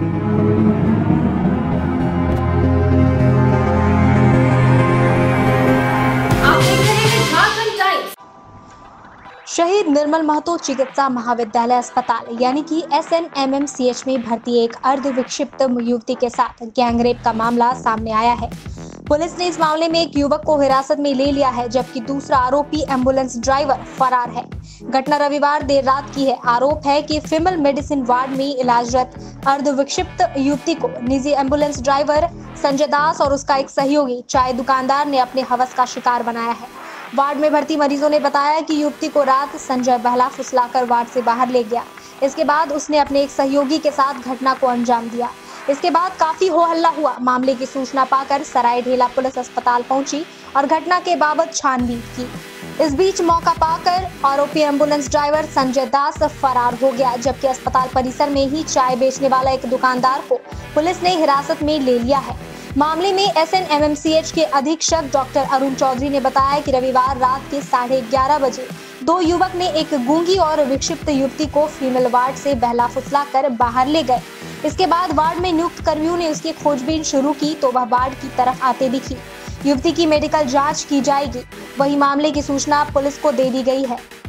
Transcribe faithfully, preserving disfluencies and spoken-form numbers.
शहीद निर्मल महतो चिकित्सा महाविद्यालय अस्पताल यानी कि S N M M C H में भर्ती एक अर्धविक्षिप्त युवती के साथ गैंगरेप का मामला सामने आया है। पुलिस ने इस मामले में एक युवक को हिरासत में ले लिया है, जबकि दूसरा आरोपी एम्बुलेंस ड्राइवर फरार है। घटना रविवार देर रात की है। आरोप है कि फीमेल मेडिसिन वार्ड में इलाजरत अर्धविक्षिप्त युवती को निजी एम्बुलेंस ड्राइवर संजय दास और उसका एक सहयोगी चाय दुकानदार ने अपने हवस का शिकार बनाया है। वार्ड में भर्ती मरीजों ने बताया कि युवती को रात संजय बहला फुसलाकर वार्ड से बाहर ले गया। इसके बाद उसने अपने एक सहयोगी के साथ घटना को अंजाम दिया। इसके बाद काफी हो हल्ला हुआ। मामले की सूचना पाकर सराय ढेला पुलिस अस्पताल पहुंची और घटना के बाबत छानबीन की। इस बीच मौका पाकर आरोपी एम्बुलेंस ड्राइवर संजय दास फरार हो गया, जबकि अस्पताल परिसर में ही चाय बेचने वाला एक दुकानदार को पुलिस ने हिरासत में ले लिया है। मामले में S N M M C H के अधीक्षक डॉक्टर अरुण चौधरी ने बताया कि रविवार रात के साढ़े ग्यारह बजे दो युवक ने एक गूंगी और विक्षिप्त युवती को फीमेल वार्ड से बहला फुसला कर बाहर ले गए। इसके बाद वार्ड में नियुक्त कर्मियों ने उसकी खोजबीन शुरू की तो वह वार्ड की तरफ आते दिखी। युवती की मेडिकल जाँच की जाएगी, वही मामले की सूचना पुलिस को दे दी गई है।